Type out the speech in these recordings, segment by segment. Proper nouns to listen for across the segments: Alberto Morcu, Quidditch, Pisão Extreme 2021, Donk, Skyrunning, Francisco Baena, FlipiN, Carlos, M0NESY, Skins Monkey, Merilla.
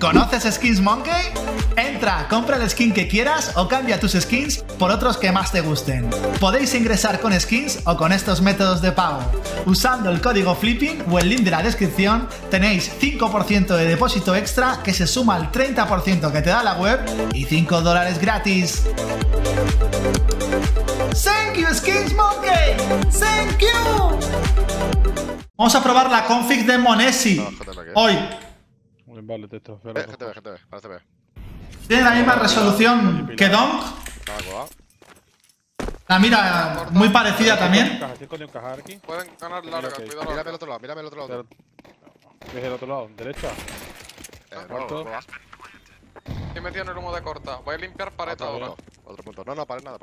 ¿Conoces Skins Monkey? Entra, compra el skin que quieras o cambia tus skins por otros que más te gusten. Podéis ingresar con skins o con estos métodos de pago. Usando el código FlipiN o el link de la descripción tenéis 5% de depósito extra que se suma al 30% que te da la web y $5 gratis. Thank you, Skins Monkey. Thank you. Vamos a probar la config de M0NESY hoy. Vale, GTV. Tiene la misma resolución que Donk. La mira muy parecida también. Pueden ganar larga, cuidado. Mírame el otro lado, Desde el otro lado, derecha. He metido en el humo de corta. Voy a limpiar pared ahora. Otro punto. No, para nada.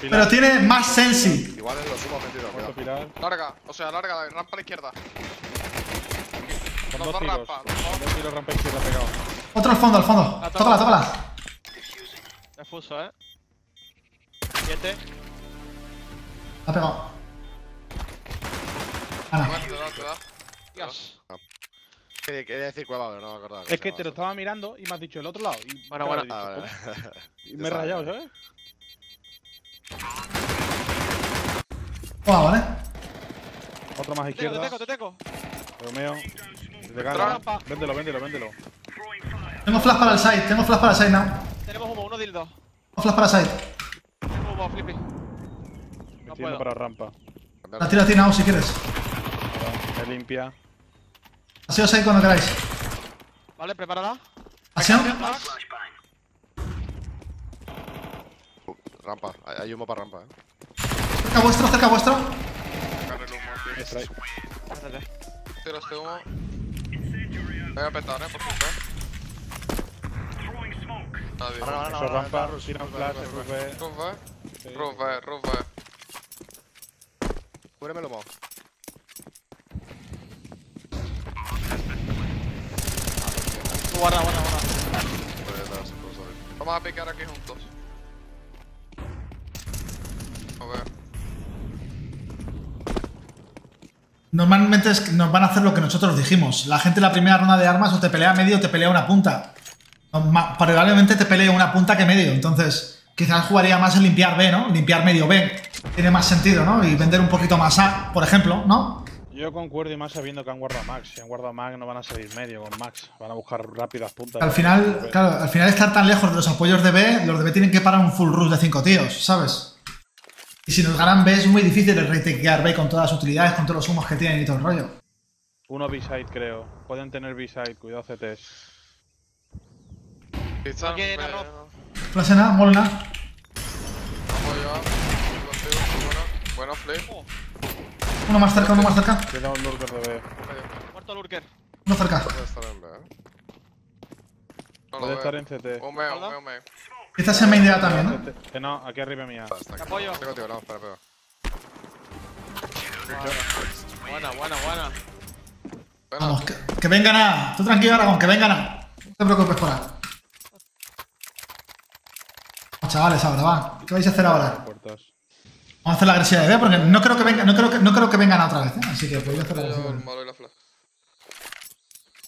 Pero tiene más sensi. Igual es lo sumo metido. Larga, larga, rampa a la izquierda. Dos tiros, rampa izquierda pegado. Otro al fondo, tócala. Es fuso, ha pegado. Dios. Quería decir cueva, pero no me acordaba. Es que te lo estaba mirando y me has dicho el otro lado. Y bueno. Y me he rayado, ¿sabes? Vale. Otro más izquierda. Te teco. Pero mío. Véndelo. Tengo flash para el side, now. Tenemos uno dildo. Tengo flash para el side. Tengo humo, Flippy. No puedo. Para rampa. La tira now si quieres. Me limpia. Haceos ahí cuando queráis. Vale, preparada. Haceos. Rampa, hay humo para rampa, Cerca vuestro. Tiro este humo. Voy a petar, por supuesto. No, rampa, Rusina, flash, Rufe. Cúbreme el humo. Guarda. Vamos a picar aquí juntos. Normalmente nos van a hacer lo que nosotros dijimos. La gente en la primera ronda de armas o te pelea medio o te pelea una punta. Probablemente te pelea una punta que medio. Entonces, quizás jugaría más en limpiar B, ¿no? Limpiar medio B. Tiene más sentido, ¿no? Y vender un poquito más A, por ejemplo, ¿no? Yo concuerdo y más sabiendo que han guardado Max. Si han guardado Max no van a salir medio con Max. Van a buscar rápidas puntas. Al final, claro, al final estar tan lejos de los apoyos de B, los de B tienen que parar un full rush de 5 tíos, ¿sabes? Y si nos ganan B es muy difícil el retequear B con todas las utilidades, con todos los humos que tienen y todo el rollo. Uno B-side creo. Pueden tener B-side, cuidado CTs. Aquí hay una ropa. Flash en A, mol en A. Vamos yo. Bueno, flip. Uno más cerca. Tiene un lurker de B. Muerto lurker. Uno cerca. Puede estar en CT. Un B. Estás en main de A también, ¿no? Que no, aquí arriba mía. Apoyo. Espera. Buena. Vamos, que vengan A. Tú tranquilo, Aragón, que vengan A. No te preocupes por A. Vamos, chavales, ahora va. ¿Qué vais a hacer ahora? Vamos a hacer la agresividad de B porque no creo que vengan A otra vez, ¿eh? Así que voy a hacer la agresividad.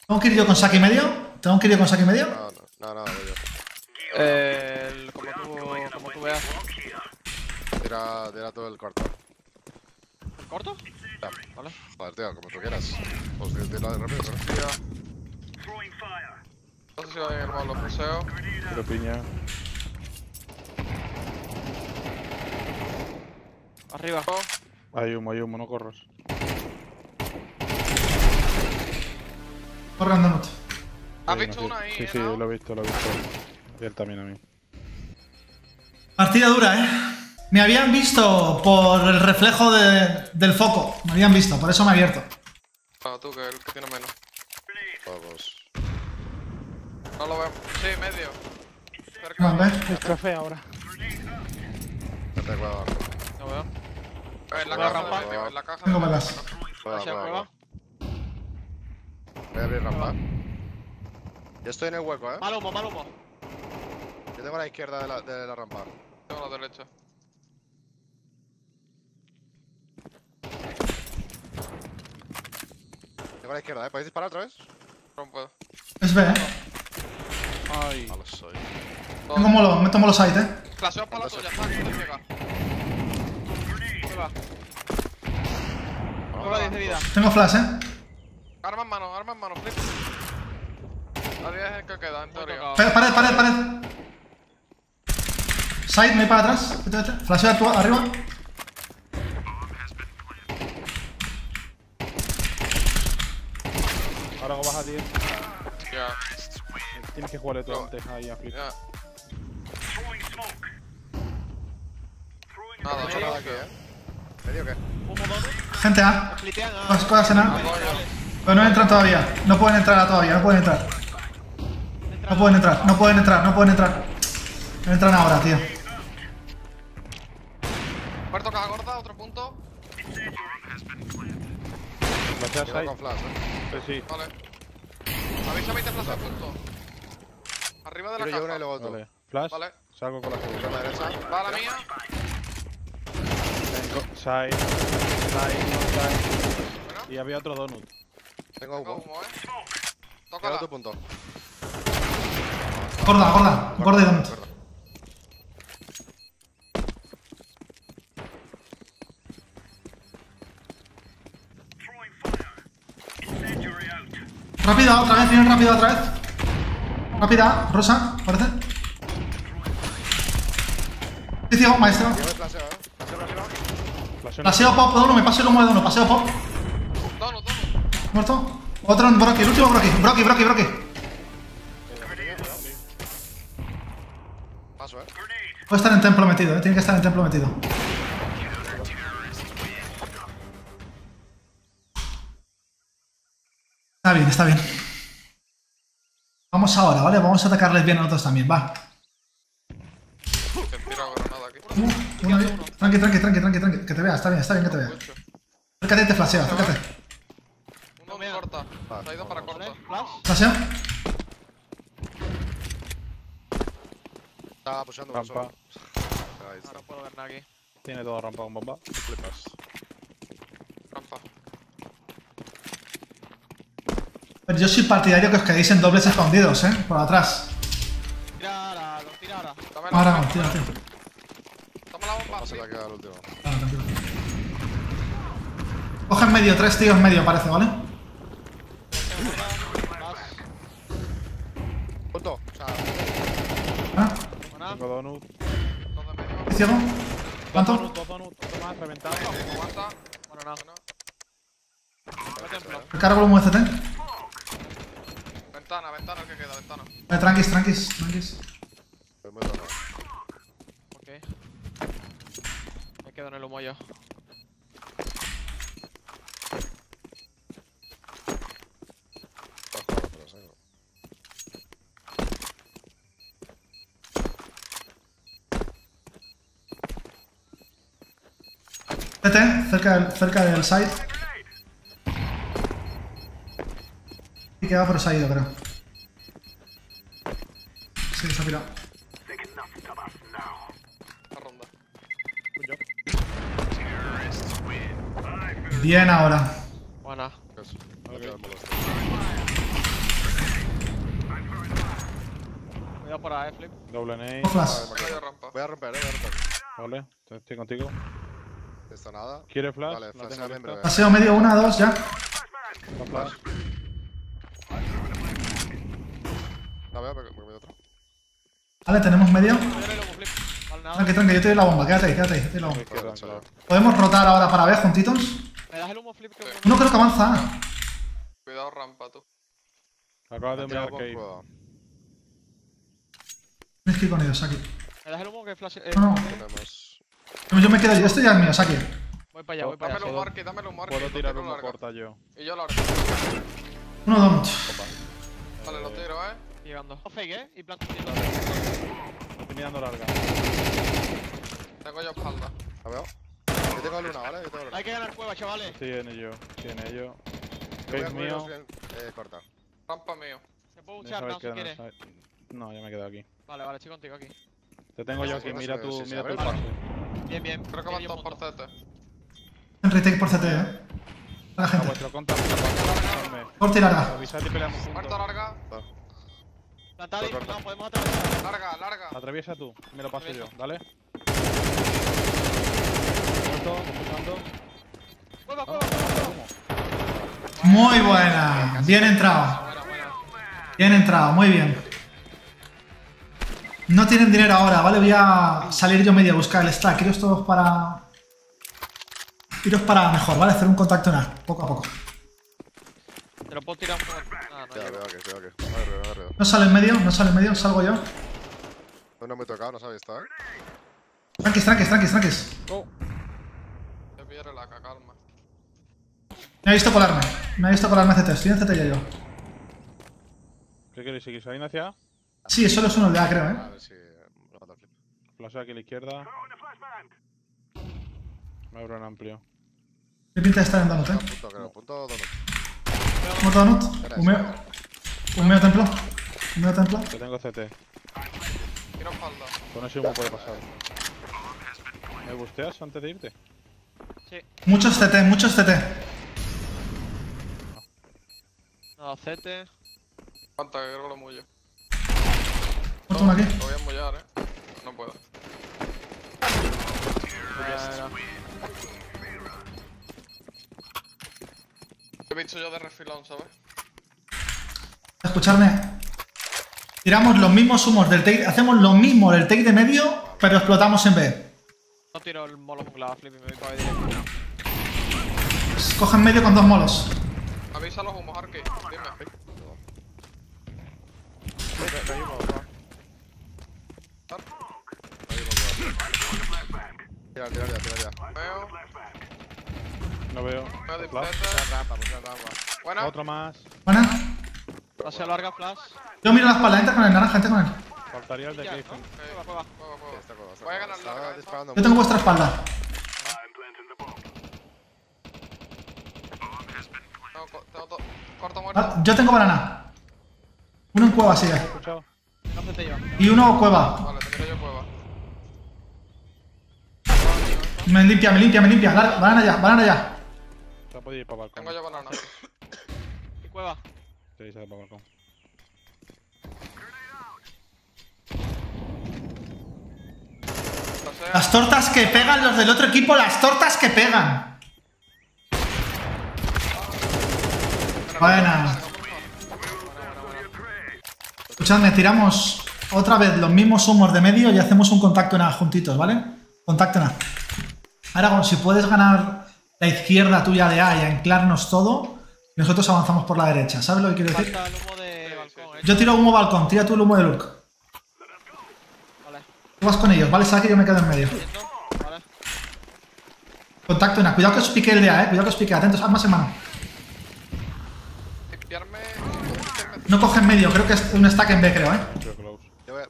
¿Tengo que ir yo con saque y medio? No, voy yo. Como tú veas. Tira todo el corto. ¿El corto? Ya. Vale. Vale, tío, como tú quieras. Pues tira de rápido, No sé si va a llegar mal, lo puseo. Tiro piña. Arriba. Hay humo, no corras. Corran de noche. ¿Has visto una ahí? Sí, ¿no? Lo he visto. Y él también a mí. Partida dura, ¿eh? Me habían visto por el reflejo del foco. Me habían visto, por eso me he abierto. Ah, tú, que el que tiene menos. Todos. No lo veo. Sí, medio. Vamos a ver. El café ahora. No veo. En la caja. Tengo balas. Voy a prueba. Voy a abrir rampa. Yo estoy en el hueco, ¿eh? Mal humo. Yo tengo a la izquierda de la rampa. Tengo a la derecha. Tengo a la izquierda, ¿eh? ¿Podéis disparar otra vez? No puedo. Es B, ¿eh? ahí. A los soy. Me tomo los sites, eh. Claseo para la tuya, Max, no llega. Prueba 10 de vida. Tengo flash, eh. Arma en mano, flip. Arriba es el que queda, en teoría. Pared, pared, pared. Side, me voy para atrás. Flashea tú arriba. Ahora hago baja 10. Ya. Tienes que jugarle tú antes ahí a flip. Ya. Nada, no he hecho nada aquí, eh. ¿Medio qué? Gente A. Os puedo cenar. Pero no entran todavía. No pueden entrar todavía, no pueden entrar. No pueden entrar, no pueden entrar, no pueden entrar. No entran ahora, tío. Muerto caja gorda, otro punto. Flash con flash, eh. Sí. Vale. Avísame y te flash al punto. Arriba de la caja. Yo una y luego otro. Vale. Flash. Vale. Salgo con la segunda derecha. Va la mía. Tengo side. Side. Y había otro donut. Tengo humo. Toca otro punto. Gorda, gorda, gorda y donut. Rápida, otra vez, vienen rápida otra vez. Rápida, rosa, parece. Estoy ciego, maestro. Paseo pop, dono, me paso el humo de dono, paseo pop. Dono, dono. Muerto. Otro en Brocky, el último Brocky, Brocky, Brocky, Brocky. Paso, eh. Puede estar en templo metido, tiene que estar en templo metido. Está bien, está bien. Vamos ahora, ¿vale? Vamos a atacarles bien a nosotros también, va. Tranqui, tranqui, tranqui, tranqui, tranqui. Que te vea, está bien, que te vea. Acércate y te flasheo, acércate. Uno me corta, se ha ido para correr. ¿Flasheo? Está pushando con rampa. No puedo ver nada aquí. Tiene todo rampa con bomba. Flipas. Rampa. Pero yo soy partidario que os quedéis en dobles escondidos, eh. Por atrás. Tira ahora, los tira ahora. Ahora, tira, tira. Se la queda el último. Claro, tranquilo. Coge en medio, tres tíos en medio parece, ¿vale? Punto, o sea. ¿Ah? Tengo donut. ¿Ciego? ¿Cuánto? Dos donut, otro más, reventado. ¿Cuánta? Bueno, nada, no. Recargo el humo ST. Ventana, ventana, que queda, ventana. Tranquis, tranquis, tranquis. Quedo en el humo yo. Vete, cerca del side. Y queda por side, creo. Sí, se ha pirado. Bien ahora. Buena. Okay. Cuidado por ahí, Flip. Doble nade. Voy a romper, Vale, estoy contigo. Esto nada. ¿Quieres flash? Vale, flasheo en breve. Paseo medio, una, dos, ya. No flash. La veo, porque me otro. Vale, tenemos medio. Tranqui, tranqui, yo te doy la bomba, quédate ahí, yo te doy la bomba. Podemos rotar ahora para B juntitos. ¿Me das el humo, Flip? No creo que avanza. Cuidado, rampa, tú. Acabas de mirar que iba. Tienes que ir con ellos, Saki. ¿Me das el humo que flash? No, no. Yo me quedo, esto ya es mío, Saki. Voy para allá, voy para allá. Dámelo, Marky, dámelo, Marky. Puedo tirar uno corta yo. Y yo lo arco. Uno, dos. Vale, lo tiro, eh. Llegando. No fake, eh. Y planto. Estoy mirando larga. Tengo yo espalda. La veo. Yo tengo luna, ¿vale? Yo tengo luna. Hay que ganar cueva, chavales. Sí, en ello, sí, en ello. Face mío. Corta. Rampa mío. Se puede buchar, no, si quieres. No, yo me he quedado aquí. Vale, vale, estoy contigo aquí. Te tengo yo aquí, mira tu parte. Bien, bien. Creo que van todos por CT. En retake por CT, eh. La gente. Corta y larga. Muerto larga. Plantado y no, podemos atravesar. Larga, larga. Atraviesa tú, me lo paso yo, ¿vale? Muy buena, bien entrado. Bien entrado, muy bien. No tienen dinero ahora, ¿vale? Voy a salir yo medio a buscar el stack. Iros todos para... iros para mejor, ¿vale? Hacer un contacto en A, poco a poco. Te lo puedo tirar por... No sale en medio, no sale en medio, salgo yo. No me he tocado, no sabía estar. Tranquis, tranquis, tranquis, tranquis. Te pierdo la calma. Me ha visto colarme. Me ha visto colarme a CT, estoy en CT ya yo. ¿Qué queréis? ¿Seguís ahí hacia A? Sí, solo es uno de A, creo, A ver si... Plaza aquí a la izquierda. Me abro en amplio. ¿Qué pinta de estar en Donut, Punto Donut. ¿Punto Donut? Humeo. Humeo templo. Humeo templo. Yo tengo CT. Quiero falda. Con eso me puede pasar. ¿Me busteas antes de irte? Sí. Muchos CT, muchos CT. No, CT. Falta, que creo que lo mullo. ¿Muerto uno aquí? Lo voy a mullar, No puedo. He visto yo de refilón, ¿sabes? Escuchadme. Tiramos los mismos humos del take. Hacemos lo mismo del take de medio, pero explotamos en B. No tiro el molo jugado, Flippin, me voy para ahí directo. Cogen medio con dos molos. Avisa los humos, Arki. Dime. Tira, tira, tira, tira. Veo. No veo. Buena. Otro más. Buena. Hacia larga, flash. Yo miro la espalda, entra con el naranja, entra con él. Faltaría el de Cliff. Voy a ganar larga. Yo tengo vuestra espalda. Corto muerto. Yo tengo banana. Uno en cueva, sí. Y uno cueva. Vale, te miro yo cueva. Me limpia, me limpia, me limpia. Banana ya, banana ya. Se ha podido ir para balcón. Tengo yo banana. ¿Y cueva? Sí, se ha ido para balcón. Las tortas que pegan los del otro equipo, las tortas que pegan. Buena. Escuchadme, tiramos otra vez los mismos humos de medio y hacemos un contacto en A juntitos, ¿vale? Contacto en A. Aragón, si puedes ganar la izquierda tuya de A y anclarnos todo, nosotros avanzamos por la derecha. ¿Sabes lo que quiero decir? Yo tiro humo balcón, tira tú el humo de Luke. Tú vas con ellos, ¿vale? Sabes que yo me quedo en medio. Contacto en A. Cuidado que os pique el de A, Cuidado que os pique. Atentos, armas en mano. No cogen medio, creo que es un stack en B, creo, Yo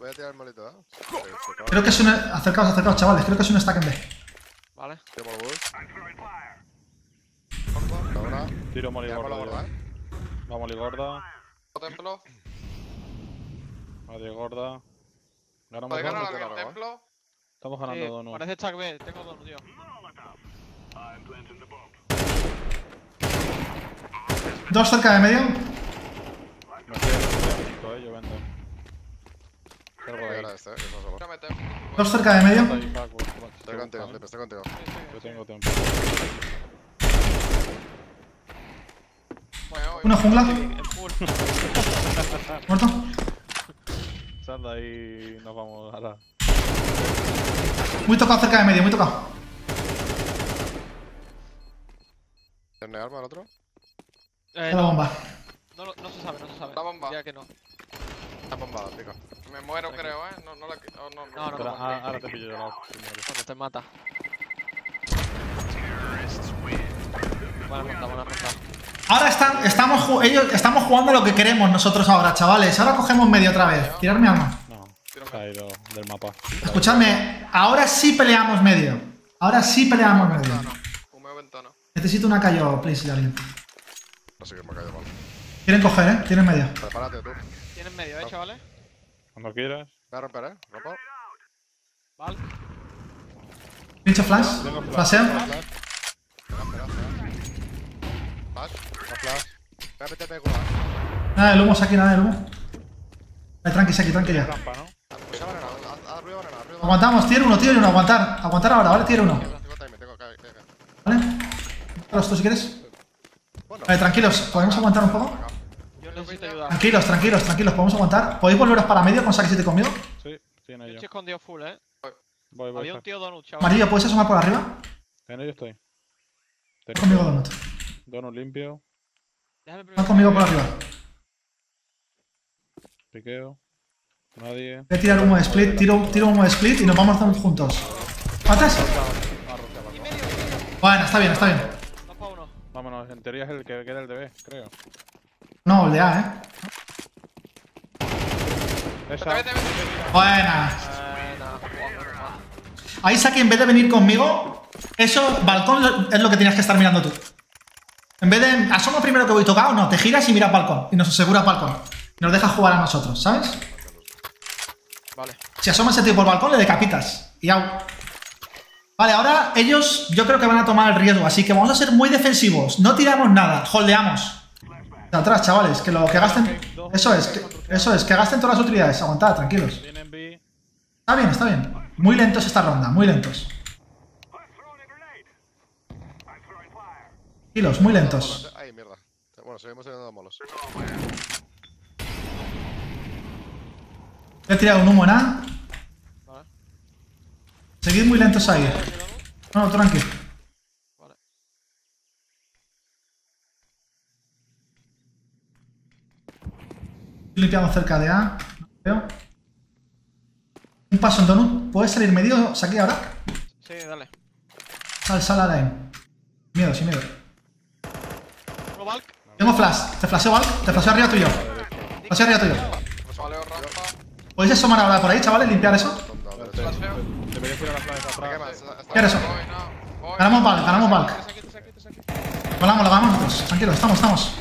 voy a tirar el molito, Creo que es un... Acercaos, acercaos, chavales. Creo que es un stack en B. Vale. Tiro moligorda. Va moligorda. Templo. Nadie gorda. Ganamos el templo. Estamos ganando Donut. Parece stack B, tengo Donut, tío. Dos cerca de medio. No sé, yo vendo. Dos cerca de medio. Estoy contigo, Flippin, estoy contigo. Yo tengo tiempo. Una jungla. Muerto. Salda y nos vamos a la... Muy tocado cerca de medio, muy tocado. ¿Tiene arma el otro? La bomba. No, no se sabe, no se sabe. La bomba. Ya que no. Está bombada, tío. Me muero, creo, No la quito. Oh, no. Ahora te pillo yo, cuando te mata. Buena monta. Ahora estamos jugando lo que queremos nosotros ahora, chavales. Ahora cogemos medio otra vez. Tirarme arma. No, se ha ido del mapa. Escuchadme, ahora sí peleamos medio. Ahora sí peleamos medio. Humeo ventana. Necesito una callo, please, de alguien. No sé que me ha caído mal. Quieren coger, tienen medio. Prepárate tú. Tienen medio, chavales. Cuando quieras. Voy a romper, Ropa. Vale. Pincho flash. Flasheo. Flash. Nada de humos aquí, nada de humo. Tranqui ya. Rampa, ¿no? Pues ahora no, arriba. Aguantamos, tier 1, aguantar. Aguantar ahora, ¿vale? Tier 1. ¿Vale? Los tú si quieres. Vale, tranquilos, ¿podemos aguantar un poco? Tranquilos, podemos aguantar. ¿Podéis volveros para medio con Saque 7 conmigo? Sí, tiene yo. Estoy escondido full, eh. Voy. Había un tío Donut, chaval. Amarillo, ¿puedes asomar por arriba? En ello estoy. Conmigo Donut. Donut limpio. Van conmigo por arriba. Piqueo. Nadie. Voy a tirar humo de split, tiro humo de split y nos vamos todos juntos. ¿Matas? Bueno, está bien. Vámonos, en teoría es el que queda el DB, creo. No, el de A, eh. Esa. Buenas. Ahí Saki, en vez de venir conmigo, eso, balcón es lo que tenías que estar mirando tú. En vez de asoma primero que voy tocado, no, te giras y miras balcón. Y nos aseguras balcón. Y nos dejas jugar a nosotros, ¿sabes? Vale. Si asoma ese tío por balcón, le decapitas. Y au. Vale, ahora ellos yo creo que van a tomar el riesgo, así que vamos a ser muy defensivos. No tiramos nada, holdeamos. De atrás, chavales, que lo que gasten. Eso es, que gasten todas las utilidades. Aguantad, tranquilos. Está bien. Muy lentos esta ronda, muy lentos. Tranquilos, muy lentos. Ay, mierda. Bueno, seguimos teniendo molos. He tirado un humo en A. Seguid muy lentos ahí. No, tranqui. Vale. Limpiamos cerca de A. No veo. Un paso en Donut. ¿Puedes salir medio? ¿Saqué ahora? Sí, dale. Sal a la line. Sin miedo. Tengo flash. Te flasheo, Valk. Te flasheo arriba tuyo. ¿Podéis asomar ahora por ahí, chavales? ¿Limpiar eso? ¿Qué era eso? Ganamos Valk. Lo ganamos nosotros. Tranquilos, estamos.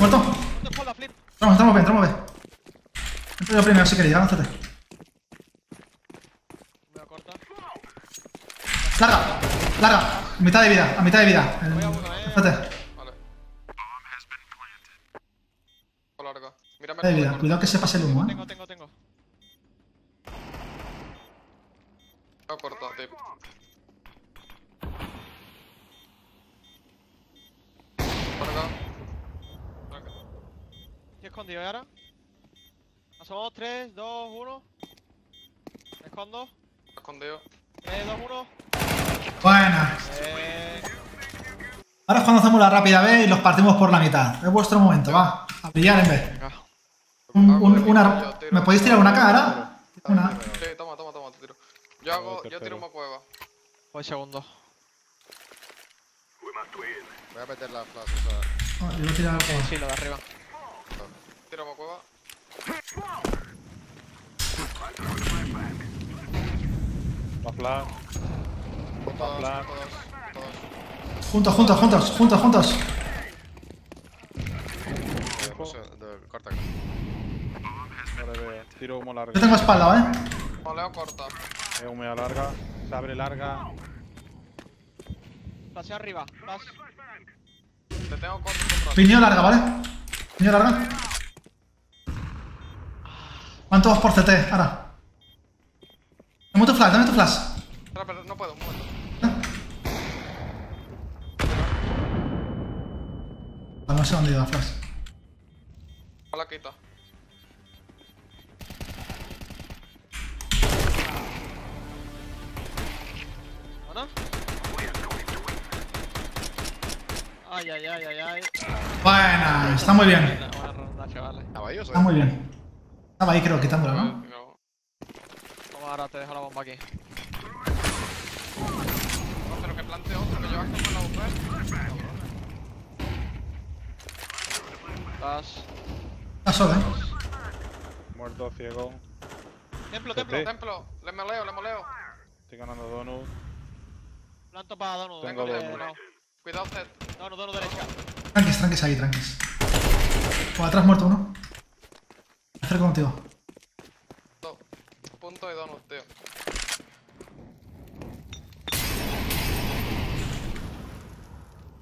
Muerto. Entramos bien. Entro yo primero si queréis, avánzate. Larga. A mitad de vida. Espérate. De vida. Cuidado que se pase el humo, eh. Tengo. No corto, tío. Por acá. Estoy escondido, ¿y ahora? Asomamos 3, 2, 1. Me escondo. Escondido. 3, 2, 1. Buenas. Ahora es cuando hacemos la rápida B y los partimos por la mitad. Es vuestro momento, va. A brillar en B. ¿Me podéis tirar una cara? Una. Sí, toma, te tiro. Yo tiro una cueva. Voy segundo. Voy a meter la flash, o sea. Yo voy a tirar la cueva. Sí, lo de arriba. Tiro una cueva. La flash. Juntos. Corta acá. Tiro humo largo. Yo tengo espalda, eh. Moleo corta. Humo larga. Se abre larga. Paseo arriba. Flash. Te tengo corto. Piñón larga, ¿vale? Van todos por CT, ahora. Dame tu flash. No puedo, un momento. No sé dónde iba flash. La quita. Ay. Bueno, está muy bien. Estaba ahí, creo, quitándola, ¿no? Toma, ahora te dejo la bomba aquí. Pero que plante otro, que yo acto con la bomba. Está solo, eh. Muerto, ciego. Templo. Le moleo. Estoy ganando Donut. Planto para Donut. Tengo Donut. Cuidado, Zed. Donut derecha. Tranquis. Por atrás muerto uno. Me acerco contigo. Punto de Donut, tío.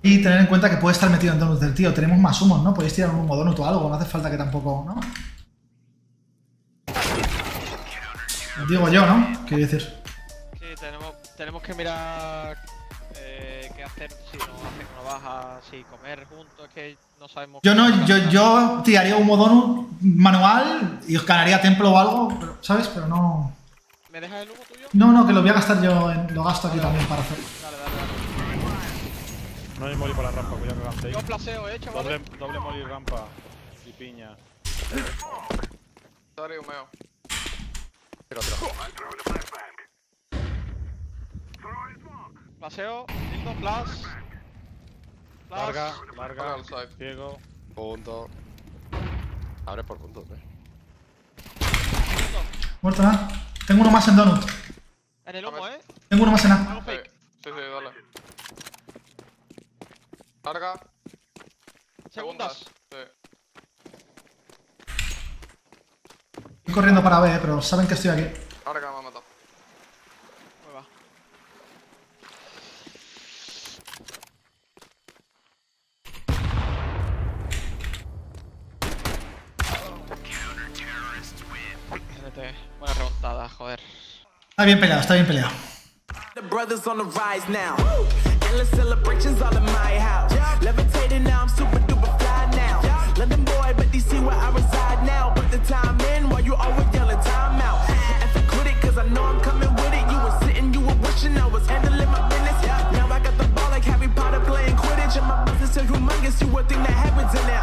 Y tener en cuenta que puede estar metido en donuts del tío. Tenemos más humos, ¿no? Podéis tirar un humo donut o algo. No hace falta que tampoco, ¿no? Lo digo yo, ¿no? Quiero decir. Sí, tenemos que mirar qué hacer, si no hacer baja, si comer juntos, es que no sabemos. Yo no, yo tiraría humo donut manual y os ganaría templo o algo, pero, ¿sabes? Pero no. ¿Me dejas el humo tuyo? No, no, que lo voy a gastar yo, lo gasto aquí también para hacer. Dale. No hay moli por la rampa, cuidado que gasté. Yo placeo, hecho, ¿vale? Doble moli rampa y piña. Sorry, humeo. Tiro, Placeo, tildo, plus. Larga, larga, ciego. Punto. Abre por puntos, Muerto nada. Tengo uno más en donut. En el humo, Tengo uno más en A. Sí, sí, dale. Larga. Segundas. Sí. Estoy corriendo para B, pero saben que estoy aquí. Ahora que me ha matado. Me va. Buena remontada, joder. Está bien peleado, está bien peleado. Celebrations all in my house. Levitating now, I'm super duper fly now. London boy, but they see where I reside now. Put the time in while you always yelling time out. And if I quit it, cause I know I'm coming with it. You were sitting, you were wishing I was handling my business. Now I got the ball like Harry Potter playing Quidditch. And my business is humongous, you would think that happens in it.